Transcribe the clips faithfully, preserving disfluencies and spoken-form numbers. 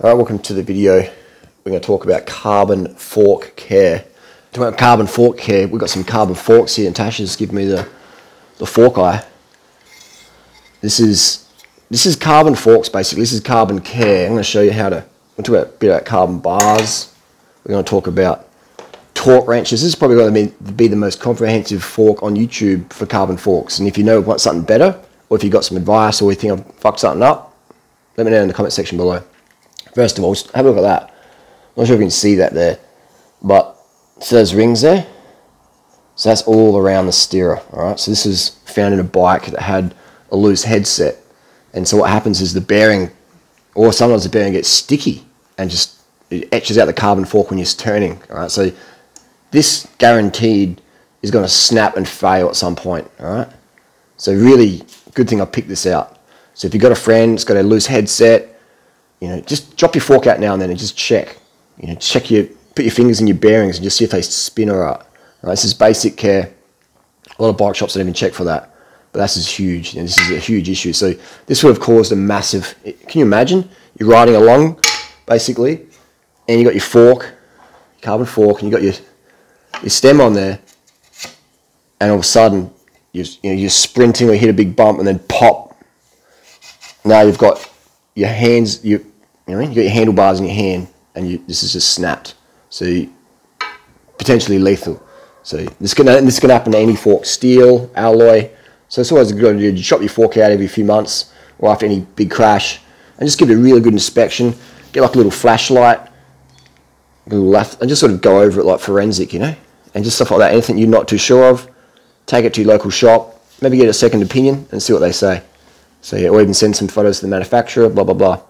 All right, welcome to the video. We're going to talk about carbon fork care. To have carbon fork care, we've got some carbon forks here, and Tasha's given me the the fork eye. This is this is carbon forks basically. This is carbon care. I'm going to show you how to. We'll talk about, a bit about carbon bars. We're going to talk about torque wrenches. This is probably going to be the most comprehensive fork on YouTube for carbon forks. And if you know what something better, or if you got some advice, or you think I've fucked something up, let me know in the comment section below. First of all, just have a look at that. I'm not sure if you can see that there, but see those rings there? So that's all around the steerer, all right? So this is found in a bike that had a loose headset. And so what happens is the bearing, or sometimes the bearing gets sticky and just it etches out the carbon fork when you're turning, all right? So this guaranteed is gonna snap and fail at some point, all right? So really good thing I picked this out. So if you've got a friend that's got a loose headset, you know, just drop your fork out now and then and just check. You know, check your, put your fingers in your bearings and just see if they spin or not. Right, this is basic care. A lot of bike shops don't even check for that. But that's just huge, and this is a huge issue. So this would have caused a massive, can you imagine? You're riding along, basically, and you got your fork, carbon fork, and you got your, your stem on there, and all of a sudden, you're, you know, you're sprinting or hit a big bump and then pop. Now you've got your hands, you, you know, you got your handlebars in your hand, and you, this is just snapped. So you, potentially lethal. So this can this can happen to any fork, steel, alloy. So it's always a good idea to chop your fork out every few months or after any big crash, and just give it a really good inspection. Get like a little flashlight, a little laugh, and just sort of go over it like forensic, you know, and just stuff like that. Anything you're not too sure of, take it to your local shop, maybe get a second opinion, and see what they say. So yeah, or even send some photos to the manufacturer, blah, blah, blah.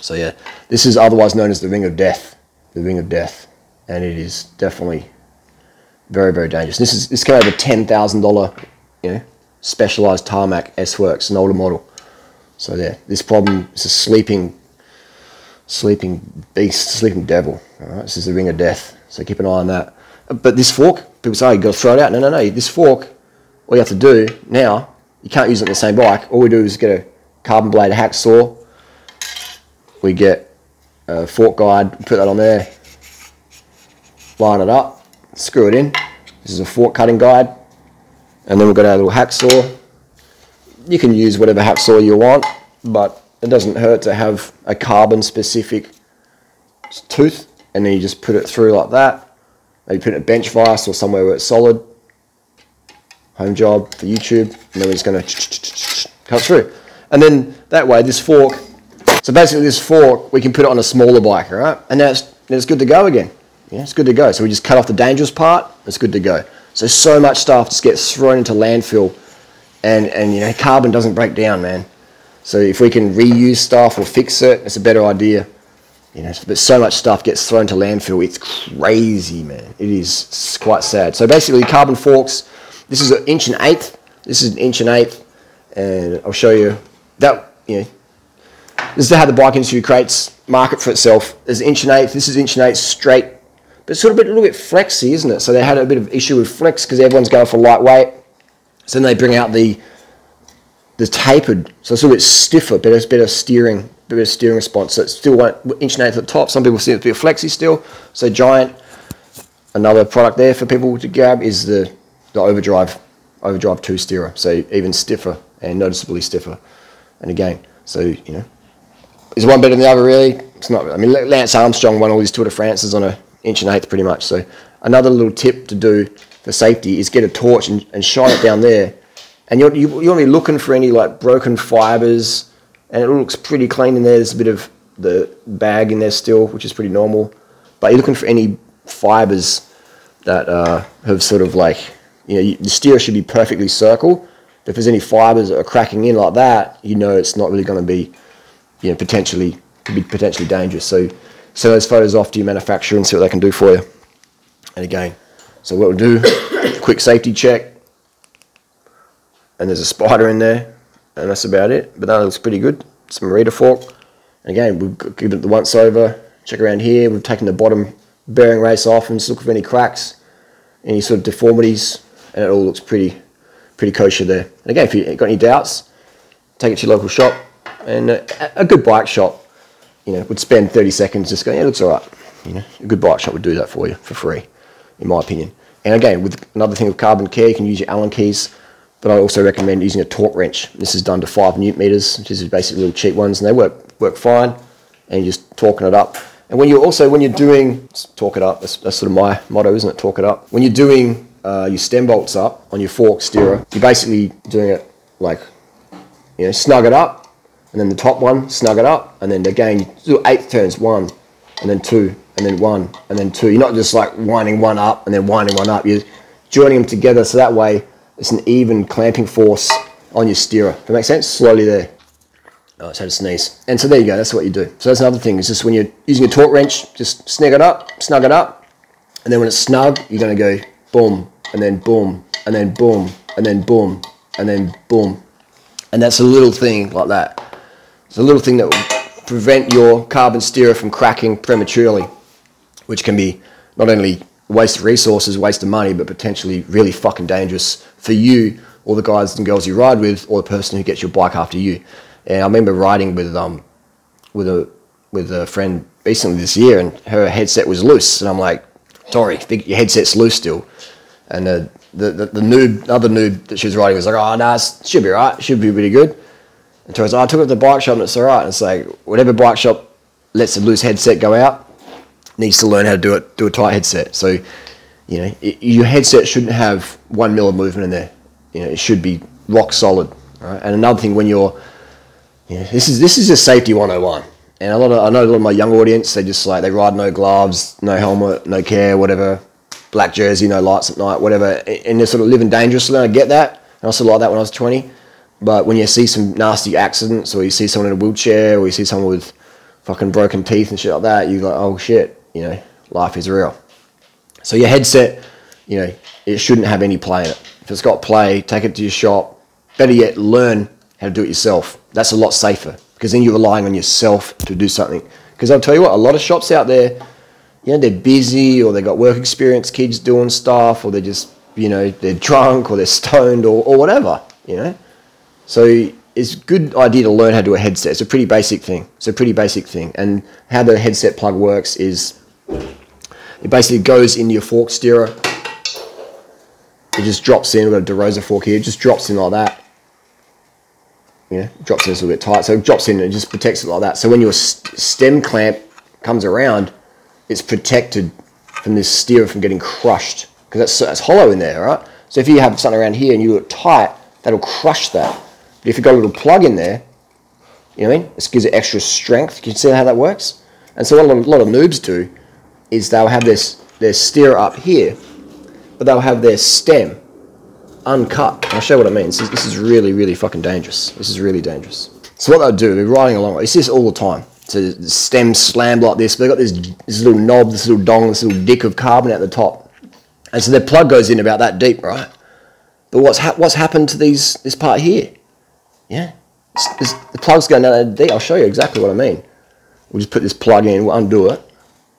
So yeah, this is otherwise known as the ring of death, the ring of death. And it is definitely very, very dangerous. This is, this came out of a ten thousand dollar, you know, Specialized Tarmac S-Works, an older model. So yeah, this problem is a sleeping, sleeping beast, sleeping devil. All right, this is the ring of death. So keep an eye on that. But this fork, people say, oh, you've got to throw it out. No, no, no, this fork, all you have to do now, you can't use it on the same bike. All we do is get a carbon blade hacksaw. We get a fork guide, put that on there, line it up, screw it in. This is a fork cutting guide. And then we've got our little hacksaw. You can use whatever hacksaw you want, but it doesn't hurt to have a carbon specific tooth. And then you just put it through like that. Maybe put it in a bench vise or somewhere where it's solid. Home job for YouTube, and then we're just going to cut through. And then that way, this fork, so basically this fork, we can put it on a smaller bike, all right? And now it's, now it's good to go again. Yeah, it's good to go. So we just cut off the dangerous part, it's good to go. So, so much stuff just gets thrown into landfill, and, and you know, carbon doesn't break down, man. So if we can reuse stuff or fix it, it's a better idea. You know, but so much stuff gets thrown to landfill, it's crazy, man. It is quite sad. So basically, carbon forks, this is an inch and eighth. This is an inch and eighth, and I'll show you that. You know, this is how the bike industry creates market for itself. There's an inch and eighth. This is inch and eighth straight, but it's sort of a, bit, a little bit flexy, isn't it? So they had a bit of issue with flex because everyone's going for lightweight. So then they bring out the the tapered, so it's a little bit stiffer, but it's better steering, better steering response. So it's still one inch and eighth at the top. Some people see it a bit flexy still. So Giant, another product there for people to grab is the. the overdrive, overdrive two steerer, so even stiffer and noticeably stiffer. And again, so, you know, is one better than the other really? It's not, I mean, Lance Armstrong won all his Tour de France's on an inch and eighth pretty much. So another little tip to do for safety is get a torch and, and shine it down there. And you're, you, you want to be looking for any like broken fibers, and it looks pretty clean in there. There's a bit of the bag in there still, which is pretty normal. But you're looking for any fibers that uh, have sort of like, you know, the steer should be perfectly circle. If there's any fibers that are cracking in like that, you know it's not really going to be, you know, potentially could be potentially dangerous. So send those photos off to your manufacturer and see what they can do for you. And again, so what we'll do, quick safety check. And there's a spider in there, and that's about it. But that looks pretty good. Some Marita fork. And again, we'll give it the once over. Check around here. We've taken the bottom bearing race off and just look for any cracks, any sort of deformities. And it all looks pretty pretty kosher there. And again, if you've got any doubts, take it to your local shop, and a, a good bike shop you know, would spend thirty seconds just going, yeah, it looks all right. You know, a good bike shop would do that for you for free, in my opinion. And again, with another thing with carbon care, you can use your Allen keys, but I also recommend using a torque wrench. This is done to five newton meters, which is basically little cheap ones, and they work work fine. And you're just torquing it up. And when you also when you're doing torque it up, that's, that's sort of my motto, isn't it? Torque it up. When you're doing uh, your stem bolts up on your fork steerer, you're basically doing it like, you know, snug it up, and then the top one, snug it up, and then again, you do eight turns, one, and then two, and then one, and then two. You're not just like winding one up and then winding one up. You're joining them together, so that way it's an even clamping force on your steerer. Does that make sense? Slowly there. Oh, I just had a sneeze. And so there you go, that's what you do. So that's another thing, is just when you're using a torque wrench, just snug it up, snug it up, and then when it's snug, you're gonna go boom, and then boom, and then boom, and then boom, and then boom. And that's a little thing like that. It's a little thing that will prevent your carbon steerer from cracking prematurely, which can be not only a waste of resources, waste of money, but potentially really fucking dangerous for you or the guys and girls you ride with or the person who gets your bike after you. And I remember riding with um with a with a friend recently this year, and her headset was loose, and I'm like, Tori, your headset's loose still. And the the, the, the noob, other noob that she was riding was like, oh, nah, it should be right, should be really good. And Tori's like, I took it to the bike shop and it's all right. And it's like, whatever bike shop lets a loose headset go out, needs to learn how to do it, do a tight headset. So, you know, it, your headset shouldn't have one mil of movement in there. You know, it should be rock solid. All right? And another thing, when you're, you know, this is this is just safety one oh one. And a lot of, I know a lot of my young audience, they just like, they ride no gloves, no helmet, no care, whatever, black jersey, no lights at night, whatever. And they're sort of living dangerously. I get that. I also like that when I was twenty. But when you see some nasty accidents, or you see someone in a wheelchair, or you see someone with fucking broken teeth and shit like that, you go, like, oh shit. You know, life is real. So your headset, you know, it shouldn't have any play in it. If it's got play, take it to your shop. Better yet, learn how to do it yourself. That's a lot safer, because then you're relying on yourself to do something. Because I'll tell you what, a lot of shops out there, you know, they're busy, or they've got work experience, kids doing stuff, or they're just, you know, they're drunk, or they're stoned, or, or whatever, you know. So it's a good idea to learn how to do a headset. It's a pretty basic thing. It's a pretty basic thing. And how the headset plug works is, it basically goes into your fork steerer. It just drops in. We've got a DeRosa fork here. It just drops in like that. You know, it drops in a little bit tight. So it drops in and it just protects it like that. So when your st stem clamp comes around, it's protected from this steerer from getting crushed, because that's, that's hollow in there, right? So if you have something around here and you look tight, that'll crush that. But if you've got a little plug in there, you know what I mean? This gives it extra strength. Can you see how that works? And so what a lot of noobs do is they'll have this, their steer up here, but they'll have their stem uncut. I'll show you what I mean. This is, this is really, really fucking dangerous. This is really dangerous. So what they'll do, they're riding along, you see this all the time. So the stem slammed like this, but they've got this, this little knob, this little dong, this little dick of carbon at the top. And so their plug goes in about that deep, right? But what's, ha what's happened to these, this part here? Yeah, it's, it's, the plug's going down that deep. I'll show you exactly what I mean. We'll just put this plug in, we'll undo it.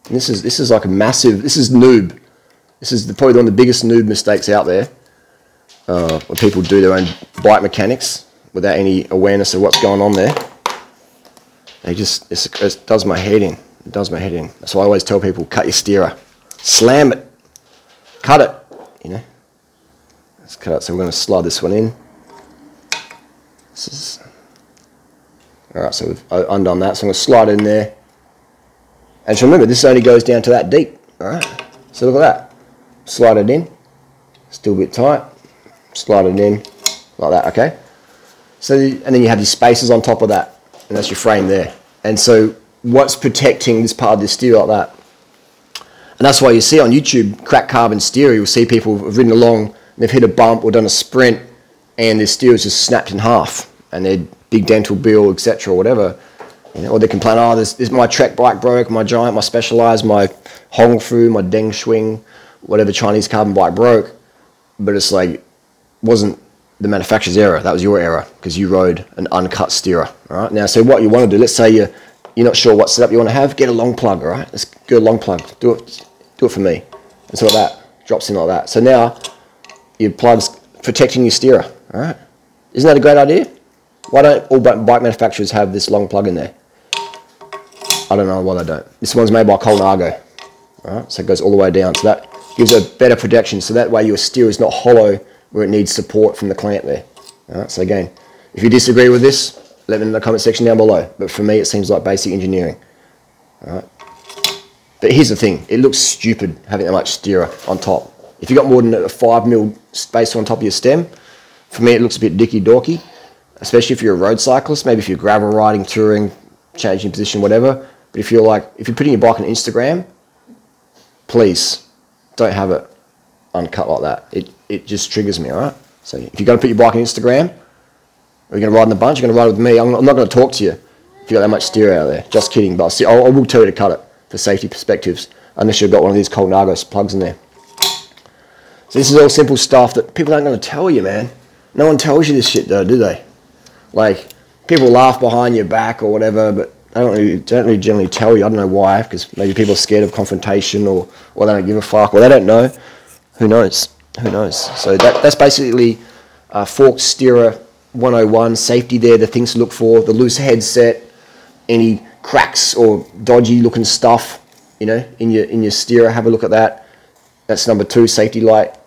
And this is this is like a massive, this is noob. This is the, probably one of the biggest noob mistakes out there, uh, where people do their own bike mechanics without any awareness of what's going on there. They just, it's, it does my head in. It does my head in. That's why I always tell people, cut your steerer. Slam it. Cut it. You know. Let's cut it. So we're going to slide this one in. This is, all right, so we've undone that. So I'm going to slide in there. And so remember, this only goes down to that deep, all right? So look at that. Slide it in. Still a bit tight. Slide it in like that, okay? So, and then you have these spaces on top of that, and that's your frame there. And so what's protecting this part of the steer like that? And that's why you see on YouTube, crack carbon steer, you'll see people have ridden along, and they've hit a bump or done a sprint, and their steer is just snapped in half, and their big dental bill, et cetera, or whatever. You know, or they complain, oh, this, this my Trek bike broke, my Giant, my Specialized, my Hongfu, my Deng Shwing, whatever Chinese carbon bike broke. But it's like, wasn't the manufacturer's error, that was your error, because you rode an uncut steerer, all right? Now, so what you want to do, let's say you're, you're not sure what setup you want to have, get a long plug, all right? Let's get a long plug, do it, do it for me. And so like that, drops in like that. So now your plug's protecting your steerer, all right? Isn't that a great idea? Why don't all bike manufacturers have this long plug in there? I don't know why they don't. This one's made by Colnago. Right, so it goes all the way down. So that gives a better protection. So that way your steer is not hollow where it needs support from the clamp there. Right, so again, if you disagree with this, let me know in the comment section down below. But for me, it seems like basic engineering. Right. But here's the thing. It looks stupid having that much steerer on top. If you've got more than a five mil space on top of your stem, for me it looks a bit dicky-dorky. Especially if you're a road cyclist, maybe if you're gravel riding, touring, changing position, whatever. But if you're like, if you're putting your bike on Instagram, please don't have it uncut like that. It, it just triggers me, all right? So if you're going to put your bike on Instagram, or you're going to ride in the bunch, you're going to ride with me, I'm not, I'm not going to talk to you if you've got that much steer out there. Just kidding, but I will tell you to cut it for safety perspectives, unless you've got one of these Colnago plugs in there. So this is all simple stuff that people aren't going to tell you, man. No one tells you this shit though, do they? Like, people laugh behind your back or whatever, but they don't really, don't really generally tell you. I don't know why, because maybe people are scared of confrontation, or, or they don't give a fuck, or they don't know. Who knows? Who knows? So that, that's basically uh, fork steerer one oh one, safety there, the things to look for, the loose headset, any cracks or dodgy looking stuff, you know, in your, in your steerer, have a look at that. That's number two, safety light.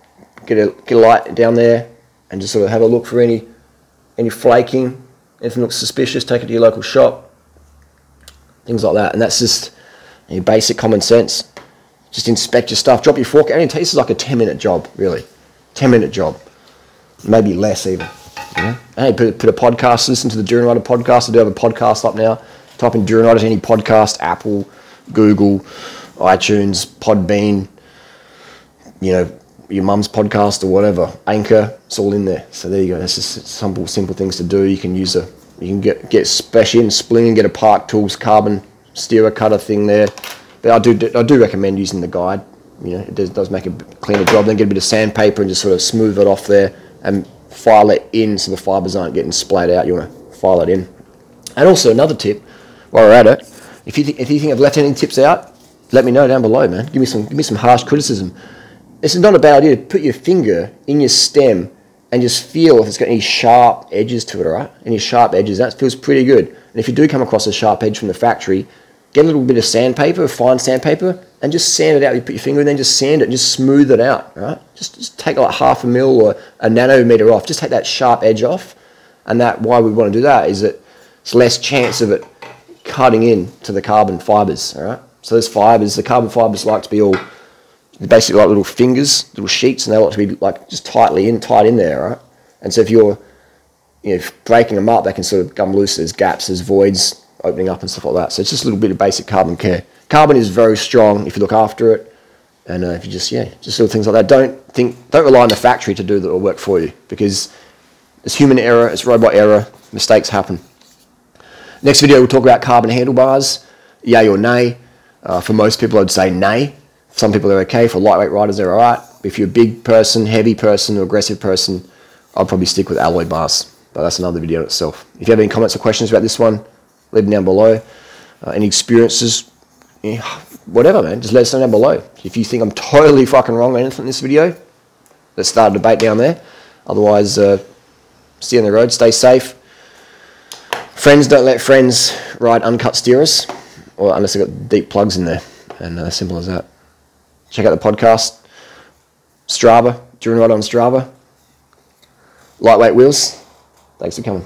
Get a, get a light down there and just sort of have a look for any any flaking. If it looks suspicious, take it to your local shop. Things like that. And that's just your basic common sense. Just inspect your stuff. Drop your fork. It only takes like a ten minute job, really. ten minute job. Maybe less even. Yeah. Hey, put, put a podcast, listen to the Duranwriter podcast. I do have a podcast up now. Type in Duranwriter to any podcast, Apple, Google, iTunes, Podbean, you know, your mum's podcast or whatever, Anchor, it's all in there. So there you go. That's just simple, simple things to do. You can use a, you can get get special in Spling and get a Park Tools carbon steerer cutter thing there. But I do I do recommend using the guide. You know, it does, does make a cleaner job. Then get a bit of sandpaper and just sort of smooth it off there and file it in so the fibers aren't getting splayed out. You want to file it in. And also another tip, while we're at it, if you th if you think I've left any tips out, let me know down below, man. Give me some give me some harsh criticism. It's not a bad idea to put your finger in your stem and just feel if it's got any sharp edges to it, all right? Any sharp edges, that feels pretty good. And if you do come across a sharp edge from the factory, get a little bit of sandpaper, fine sandpaper, and just sand it out. You put your finger in, then just sand it, and just smooth it out, all right? Just, just take like half a mil or a nanometer off. Just take that sharp edge off. And that, why we want to do that is that it's less chance of it cutting in to the carbon fibers, all right? So those fibers, the carbon fibers like to be all... they're basically like little fingers, little sheets, and they like to be like just tightly in, tight in there, right? And so if you're, you know, breaking them up, they can sort of come loose. There's gaps, there's voids opening up and stuff like that. So it's just a little bit of basic carbon care. Carbon is very strong if you look after it, and uh, if you just, yeah, just little things like that. Don't think, don't rely on the factory to do that or work for you, because it's human error, it's robot error, mistakes happen. Next video, we'll talk about carbon handlebars, yay or nay. Uh, for most people, I'd say nay. Some people are okay. For lightweight riders, they're all right. If you're a big person, heavy person, or aggressive person, I'll probably stick with alloy bars. But that's another video in itself. If you have any comments or questions about this one, leave them down below. Uh, any experiences, yeah, whatever, man. Just let us know down below. If you think I'm totally fucking wrong or anything in this video, let's start a debate down there. Otherwise, uh, stay on the road, stay safe. Friends, don't let friends ride uncut steerers, or unless they've got deep plugs in there. And uh, simple as that. Check out the podcast, Strava, Duranwriter on Strava, lightweight wheels. Thanks for coming.